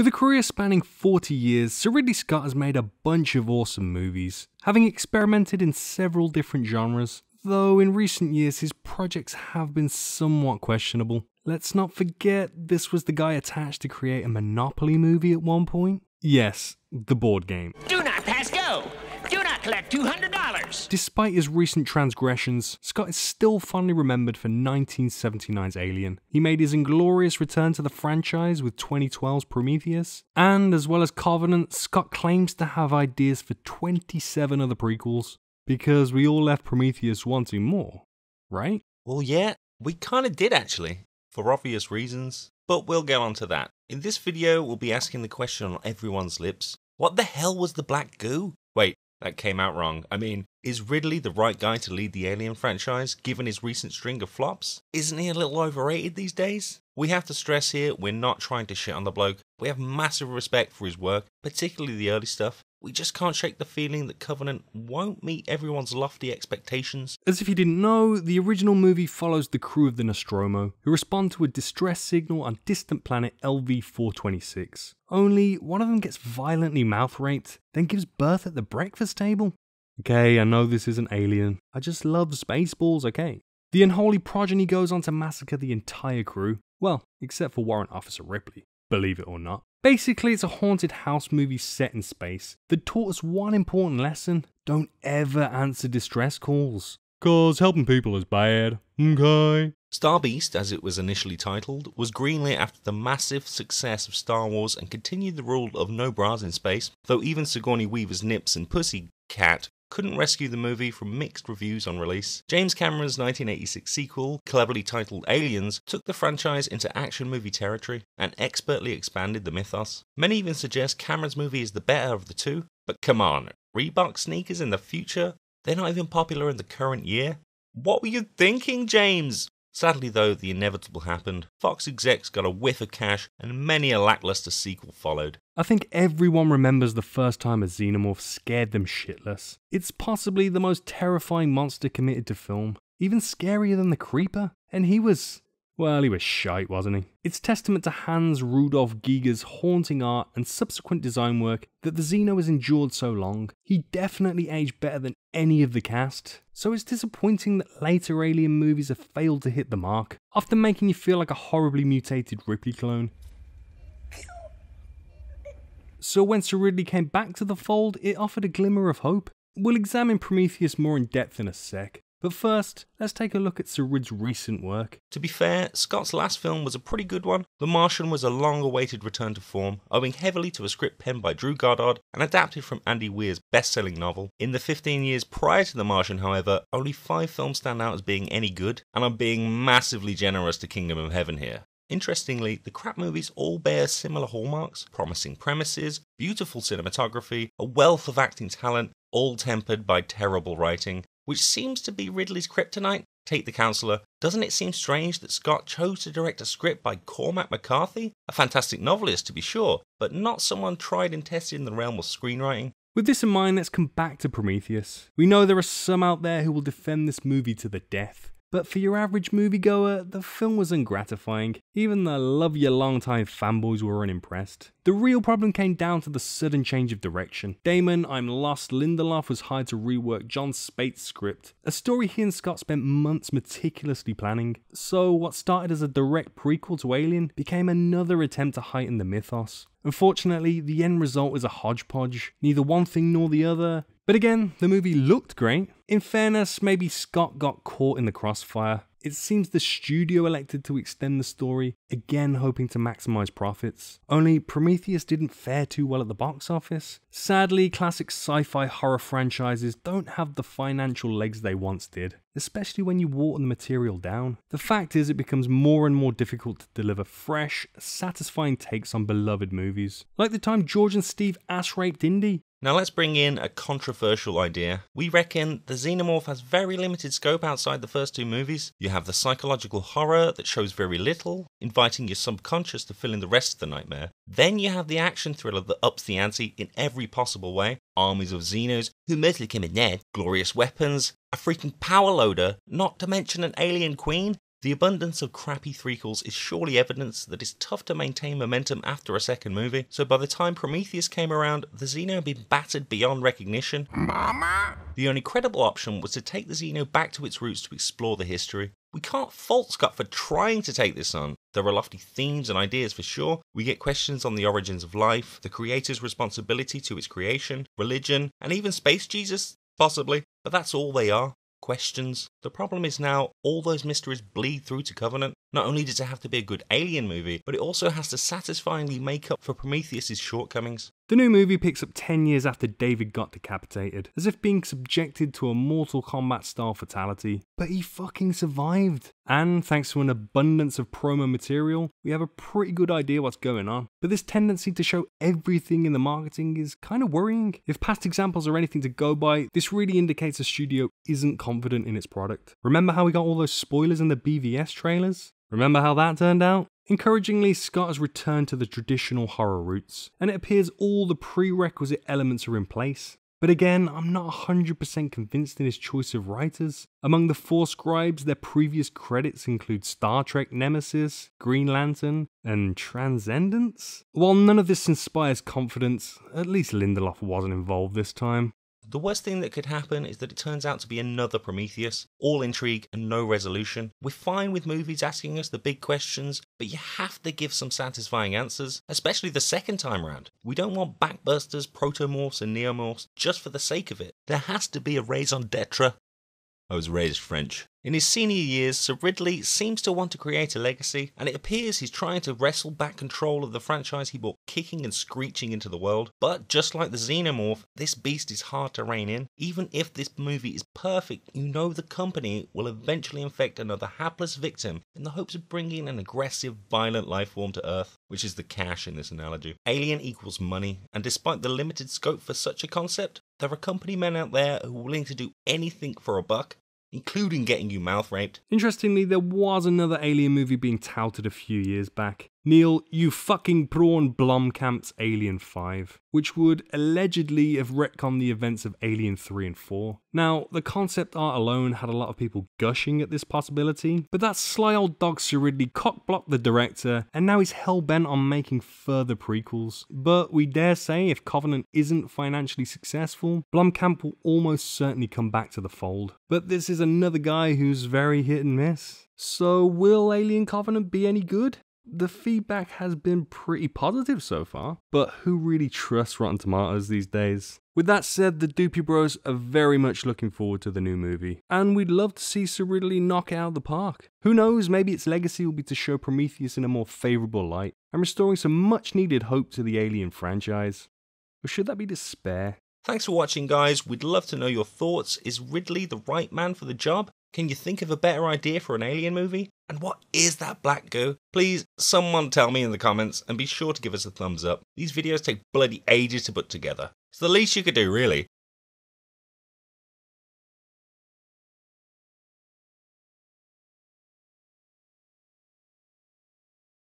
With a career spanning 40 years, Sir Ridley Scott has made a bunch of awesome movies, having experimented in several different genres, though in recent years his projects have been somewhat questionable. Let's not forget this was the guy attached to create a Monopoly movie at one point. Yes, the board game. Do not pass go! Do not collect $200! Despite his recent transgressions, Scott is still fondly remembered for 1979's Alien. He made his inglorious return to the franchise with 2012's Prometheus, and as well as Covenant, Scott claims to have ideas for 27 other prequels, because we all left Prometheus wanting more, right? Well, yeah, we kinda did actually, for obvious reasons, but we'll get on to that. In this video, we'll be asking the question on everyone's lips, what the hell was the black goo? Wait, that came out wrong. I mean, is Ridley the right guy to lead the Alien franchise, given his recent string of flops? Isn't he a little overrated these days? We have to stress here, we're not trying to shit on the bloke. We have massive respect for his work, particularly the early stuff. We just can't shake the feeling that Covenant won't meet everyone's lofty expectations. As if you didn't know, the original movie follows the crew of the Nostromo, who respond to a distress signal on distant planet LV-426. Only one of them gets violently mouth-raped, then gives birth at the breakfast table. Okay, I know this isn't Alien. I just love Spaceballs, okay? The unholy progeny goes on to massacre the entire crew. Well, except for Warrant Officer Ripley, believe it or not. Basically, it's a haunted house movie set in space that taught us one important lesson. Don't ever answer distress calls. Cause helping people is bad, okay? Starbeast, as it was initially titled, was greenlit after the massive success of Star Wars and continued the rule of no bras in space, though even Sigourney Weaver's nips and pussy cat couldn't rescue the movie from mixed reviews on release. James Cameron's 1986 sequel, cleverly titled Aliens, took the franchise into action movie territory and expertly expanded the mythos. Many even suggest Cameron's movie is the better of the two, but come on, Reebok sneakers in the future? They're not even popular in the current year? What were you thinking, James? Sadly though, the inevitable happened. Fox execs got a whiff of cash and many a lackluster sequel followed. I think everyone remembers the first time a Xenomorph scared them shitless. It's possibly the most terrifying monster committed to film, even scarier than the Creeper. And he was shite, wasn't he? It's testament to Hans Rudolf Giger's haunting art and subsequent design work that the Xeno has endured so long. He definitely aged better than any of the cast, so it's disappointing that later Alien movies have failed to hit the mark, often making you feel like a horribly mutated Ripley clone. So when Sir Ridley came back to the fold, it offered a glimmer of hope. We'll examine Prometheus more in depth in a sec. But first, let's take a look at Sir Rid's recent work. To be fair, Scott's last film was a pretty good one. The Martian was a long-awaited return to form, owing heavily to a script penned by Drew Goddard and adapted from Andy Weir's best-selling novel. In the 15 years prior to The Martian, however, only 5 films stand out as being any good, and I'm being massively generous to Kingdom of Heaven here. Interestingly, the crap movies all bear similar hallmarks, promising premises, beautiful cinematography, a wealth of acting talent, all tempered by terrible writing, which seems to be Ridley's kryptonite. Take The Counselor. Doesn't it seem strange that Scott chose to direct a script by Cormac McCarthy? A fantastic novelist, to be sure, but not someone tried and tested in the realm of screenwriting. With this in mind, let's come back to Prometheus. We know there are some out there who will defend this movie to the death, but for your average moviegoer, the film was ungratifying. Even the love-your-long-time fanboys were unimpressed. The real problem came down to the sudden change of direction. Damon Lindelof was hired to rework John Spate's script, a story he and Scott spent months meticulously planning. So what started as a direct prequel to Alien became another attempt to heighten the mythos. Unfortunately, the end result is a hodgepodge, neither one thing nor the other. But again, the movie looked great. In fairness, maybe Scott got caught in the crossfire. It seems the studio elected to extend the story, again hoping to maximise profits. Only Prometheus didn't fare too well at the box office. Sadly, classic sci-fi horror franchises don't have the financial legs they once did, especially when you water the material down. The fact is, it becomes more and more difficult to deliver fresh, satisfying takes on beloved movies, like the time George and Steve ass-raped Indy. Now let's bring in a controversial idea. We reckon the Xenomorph has very limited scope outside the first two movies. You have the psychological horror that shows very little, inviting your subconscious to fill in the rest of the nightmare. Then you have the action thriller that ups the ante in every possible way. Armies of Xenos, who mostly came in there, glorious weapons, a freaking power loader, not to mention an alien queen. The abundance of crappy threequels is surely evidence that it's tough to maintain momentum after a second movie, so by the time Prometheus came around, the Xeno had been battered beyond recognition. Mama. The only credible option was to take the Xeno back to its roots to explore the history. We can't fault Scott for trying to take this on. There are lofty themes and ideas for sure. We get questions on the origins of life, the creator's responsibility to its creation, religion, and even Space Jesus, possibly, but that's all they are. Questions. The problem is now all those mysteries bleed through to Covenant. Not only does it have to be a good Alien movie, but it also has to satisfyingly make up for Prometheus' shortcomings. The new movie picks up 10 years after David got decapitated, as if being subjected to a Mortal Kombat style fatality. But he fucking survived! And thanks to an abundance of promo material, we have a pretty good idea what's going on. But this tendency to show everything in the marketing is kind of worrying. If past examples are anything to go by, this really indicates a studio isn't confident in its product. Remember how we got all those spoilers in the BVS trailers? Remember how that turned out? Encouragingly, Scott has returned to the traditional horror roots, and it appears all the prerequisite elements are in place. But again, I'm not 100% convinced in his choice of writers. Among the four scribes, their previous credits include Star Trek: Nemesis, Green Lantern, and Transcendence? While none of this inspires confidence, at least Lindelof wasn't involved this time. The worst thing that could happen is that it turns out to be another Prometheus, all intrigue and no resolution. We're fine with movies asking us the big questions, but you have to give some satisfying answers, especially the second time round. We don't want backbusters, protomorphs and neomorphs just for the sake of it. There has to be a raison d'etre. I was raised French. In his senior years, Sir Ridley seems to want to create a legacy, and it appears he's trying to wrestle back control of the franchise he brought kicking and screeching into the world. But just like the Xenomorph, this beast is hard to rein in. Even if this movie is perfect, you know the company will eventually infect another hapless victim in the hopes of bringing an aggressive, violent life form to Earth, which is the cash in this analogy. Alien equals money, and despite the limited scope for such a concept, there are company men out there who are willing to do anything for a buck, including getting you mouth-raped. Interestingly, there was another Alien movie being touted a few years back. Neil, you fucking prawn Blomkamp's Alien 5, which would allegedly have retconned the events of Alien 3 and 4. Now, the concept art alone had a lot of people gushing at this possibility, but that sly old dog Sir Ridley cockblocked the director, and now he's hell-bent on making further prequels. But we dare say if Covenant isn't financially successful, Blomkamp will almost certainly come back to the fold. But this is another guy who's very hit and miss. So will Alien Covenant be any good? The feedback has been pretty positive so far, but who really trusts Rotten Tomatoes these days? With that said, the Doopie Bros are very much looking forward to the new movie, and we'd love to see Sir Ridley knock it out of the park. Who knows, maybe its legacy will be to show Prometheus in a more favourable light, and restoring some much needed hope to the Alien franchise. Or should that be despair? Thanks for watching, guys, we'd love to know your thoughts. Is Ridley the right man for the job? Can you think of a better idea for an Alien movie? And what is that black goo? Please, someone tell me in the comments, and be sure to give us a thumbs up. These videos take bloody ages to put together. It's the least you could do, really.